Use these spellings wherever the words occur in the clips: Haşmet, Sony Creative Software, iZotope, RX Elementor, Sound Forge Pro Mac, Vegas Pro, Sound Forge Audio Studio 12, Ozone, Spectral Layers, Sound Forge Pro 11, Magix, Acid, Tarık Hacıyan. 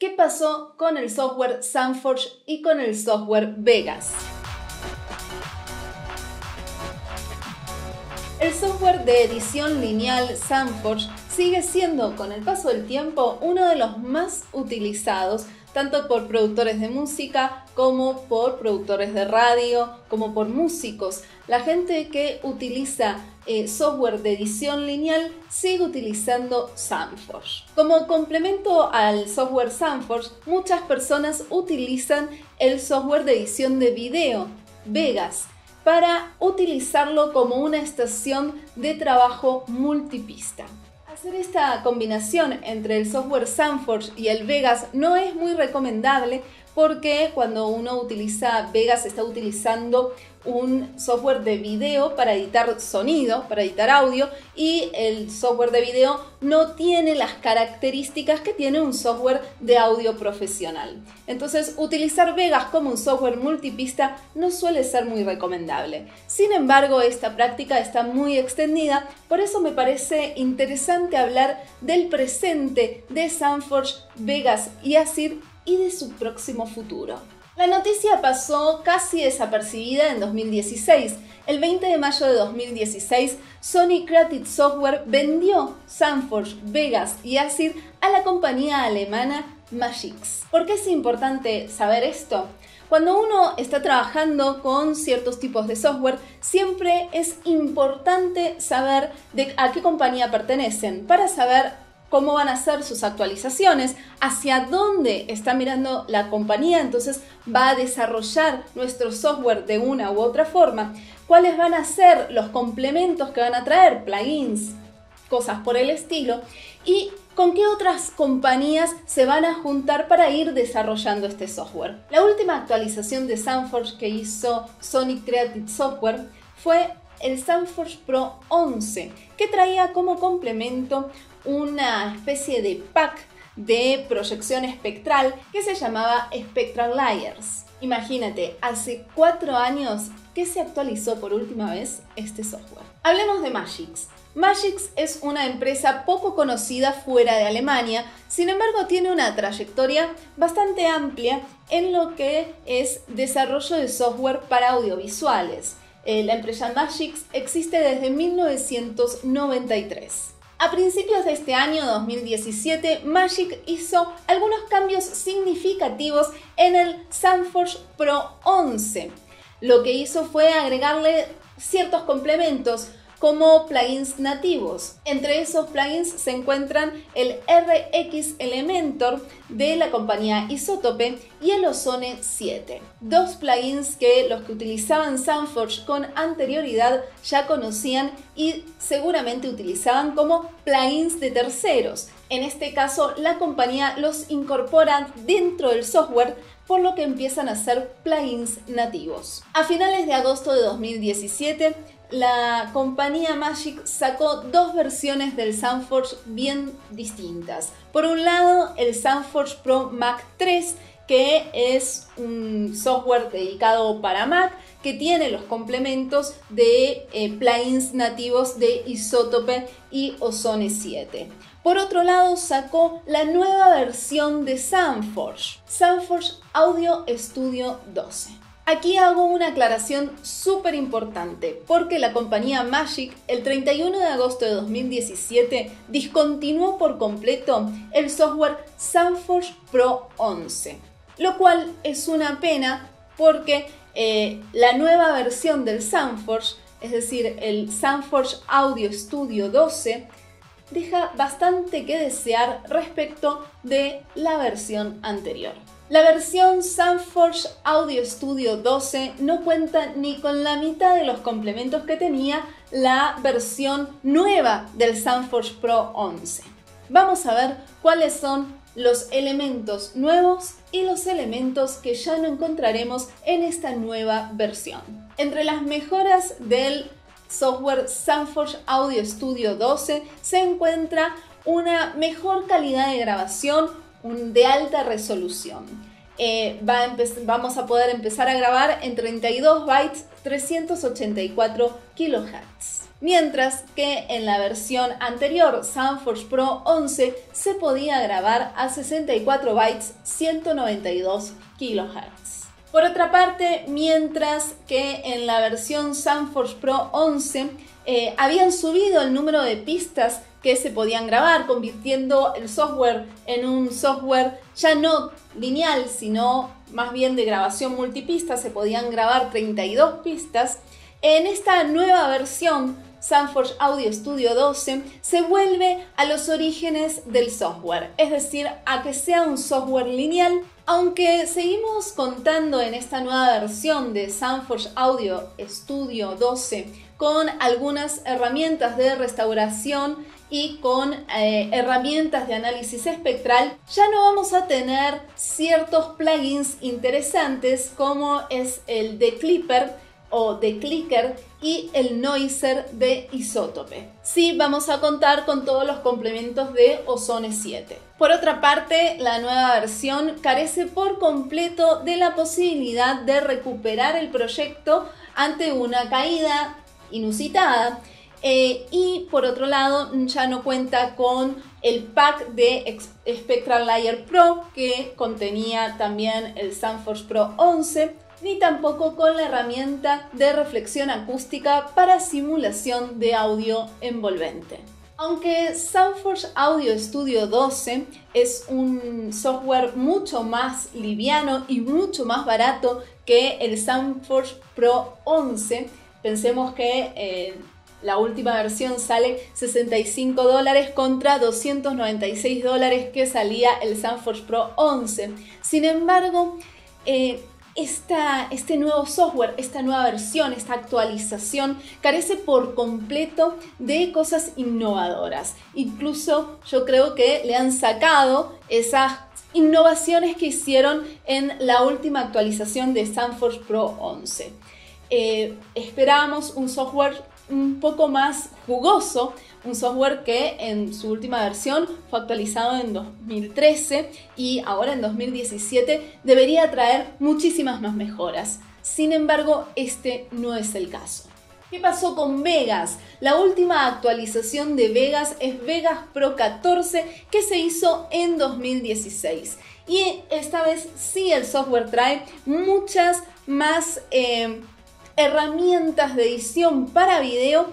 ¿Qué pasó con el software Sound Forge y con el software Vegas? El software de edición lineal Sound Forge sigue siendo, con el paso del tiempo, uno de los más utilizados tanto por productores de música como por productores de radio, como por músicos. La gente que utiliza software de edición lineal sigue utilizando Sound Forge. Como complemento al software Sound Forge, muchas personas utilizan el software de edición de video, Vegas, para utilizarlo como una estación de trabajo multipista. Hacer esta combinación entre el software Sound Forge y el Vegas no es muy recomendable porque cuando uno utiliza Vegas está utilizando un software de video para editar sonido, para editar audio, y el software de video no tiene las características que tiene un software de audio profesional. Entonces, utilizar Vegas como un software multipista no suele ser muy recomendable. Sin embargo, esta práctica está muy extendida, por eso me parece interesante hablar del presente de Sound Forge, Vegas y Acid y de su próximo futuro. La noticia pasó casi desapercibida en 2016. El 20 de mayo de 2016, Sony Creative Software vendió Sound Forge, Vegas y Acid a la compañía alemana Magix. ¿Por qué es importante saber esto? Cuando uno está trabajando con ciertos tipos de software, siempre es importante saber a qué compañía pertenecen para saber cómo van a ser sus actualizaciones, hacia dónde está mirando la compañía, entonces va a desarrollar nuestro software de una u otra forma, cuáles van a ser los complementos que van a traer, plugins, cosas por el estilo, y con qué otras compañías se van a juntar para ir desarrollando este software. La última actualización de Sound Forge que hizo Sony Creative Software fue el Sound Forge Pro 11, que traía como complemento una especie de pack de proyección espectral que se llamaba Spectral Layers. Imagínate, hace 4 años que se actualizó por última vez este software. Hablemos de Magix. Magix es una empresa poco conocida fuera de Alemania, sin embargo tiene una trayectoria bastante amplia en lo que es desarrollo de software para audiovisuales. La empresa Magix existe desde 1993. A principios de este año 2017, Magix hizo algunos cambios significativos en el Sound Forge Pro 11. Lo que hizo fue agregarle ciertos complementos como plugins nativos. Entre esos plugins se encuentran el RX Elementor de la compañía iZotope y el Ozone 7. Dos plugins que los que utilizaban Sound Forge con anterioridad ya conocían y seguramente utilizaban como plugins de terceros. En este caso, la compañía los incorpora dentro del software, por lo que empiezan a ser plugins nativos. A finales de agosto de 2017, la compañía Magix sacó dos versiones del Sound Forge bien distintas. Por un lado, el Sound Forge Pro Mac 3, que es un software dedicado para Mac, que tiene los complementos de plugins nativos de iZotope y Ozone 7. Por otro lado, sacó la nueva versión de Sound Forge, Sound Forge Audio Studio 12. Aquí hago una aclaración súper importante, porque la compañía Magix el 31 de agosto de 2017 discontinuó por completo el software Sound Forge Pro 11, lo cual es una pena porque la nueva versión del Sound Forge, es decir, el Sound Forge Audio Studio 12, deja bastante que desear respecto de la versión anterior. La versión Sound Forge Audio Studio 12 no cuenta ni con la mitad de los complementos que tenía la versión nueva del Sound Forge Pro 11. Vamos a ver cuáles son los elementos nuevos y los elementos que ya no encontraremos en esta nueva versión. Entre las mejoras del software Sound Forge Audio Studio 12 se encuentra una mejor calidad de grabación, de alta resolución. Vamos a poder empezar a grabar en 32 bytes, 384 kHz. mientras que en la versión anterior, Sound Forge Pro 11, se podía grabar a 64 bytes 192 kHz. Por otra parte, mientras que en la versión Sound Forge Pro 11 habían subido el número de pistas que se podían grabar, convirtiendo el software en un software ya no lineal, sino más bien de grabación multipista, se podían grabar 32 pistas. En esta nueva versión, Sound Forge Audio Studio 12, se vuelve a los orígenes del software, es decir, a que sea un software lineal, aunque seguimos contando en esta nueva versión de Sound Forge Audio Studio 12 con algunas herramientas de restauración y con herramientas de análisis espectral, ya no vamos a tener ciertos plugins interesantes como es el de Clipper o de Clicker y el Noiser de iZotope. Sí, vamos a contar con todos los complementos de Ozone 7. Por otra parte, la nueva versión carece por completo de la posibilidad de recuperar el proyecto ante una caída inusitada. Y por otro lado, ya no cuenta con el pack de Spectral Layer Pro que contenía también el Sound Forge Pro 11, ni tampoco con la herramienta de reflexión acústica para simulación de audio envolvente. Aunque Sound Forge Audio Studio 12 es un software mucho más liviano y mucho más barato que el Sound Forge Pro 11, pensemos que la última versión sale $65 contra $296 que salía el Sound Forge Pro 11. Sin embargo, este nuevo software, esta nueva versión, esta actualización carece por completo de cosas innovadoras. Incluso yo creo que le han sacado esas innovaciones que hicieron en la última actualización de Sound Forge Pro 11. Esperábamos un software un poco más jugoso, un software que en su última versión fue actualizado en 2013 y ahora en 2017 debería traer muchísimas más mejoras. Sin embargo, este no es el caso. ¿Qué pasó con Vegas? La última actualización de Vegas es Vegas Pro 14, que se hizo en 2016. Y esta vez sí el software trae muchas más herramientas de edición para video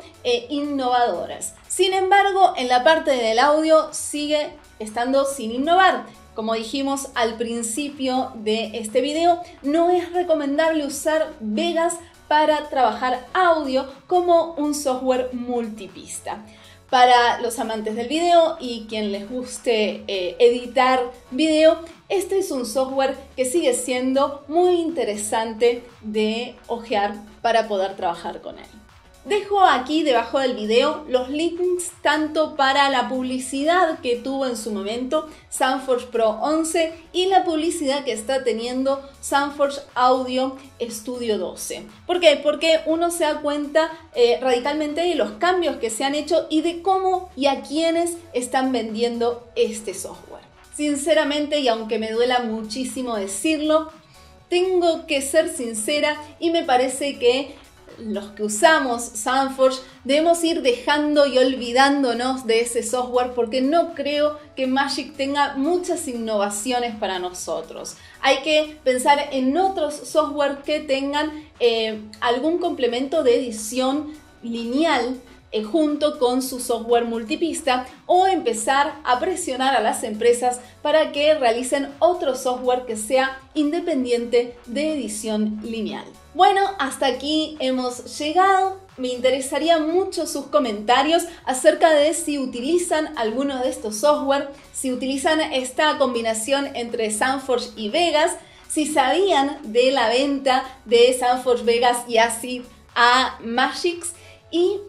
innovadoras. Sin embargo, en la parte del audio sigue estando sin innovar. Como dijimos al principio de este video, no es recomendable usar Vegas para trabajar audio como un software multipista. Para los amantes del video y quien les guste editar video, este es un software que sigue siendo muy interesante de hojear para poder trabajar con él. Dejo aquí debajo del video los links tanto para la publicidad que tuvo en su momento Sound Forge Pro 11 y la publicidad que está teniendo Sound Forge Audio Studio 12. ¿Por qué? Porque uno se da cuenta radicalmente de los cambios que se han hecho y de cómo y a quiénes están vendiendo este software. Sinceramente, y aunque me duela muchísimo decirlo, tengo que ser sincera y me parece que los que usamos Sound Forge debemos ir dejando y olvidándonos de ese software porque no creo que Magic tenga muchas innovaciones para nosotros. Hay que pensar en otros software que tengan algún complemento de edición lineal junto con su software multipista, o empezar a presionar a las empresas para que realicen otro software que sea independiente de edición lineal. Bueno, hasta aquí hemos llegado. Me interesaría mucho sus comentarios acerca de si utilizan alguno de estos software, si utilizan esta combinación entre Sound Forge y Vegas, si sabían de la venta de Sound Forge Vegas y Acid a Magix, y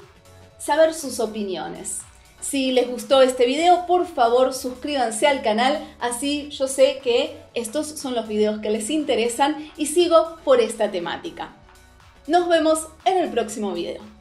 saber sus opiniones. Si les gustó este video, por favor suscríbanse al canal, así yo sé que estos son los videos que les interesan y sigo por esta temática. Nos vemos en el próximo video.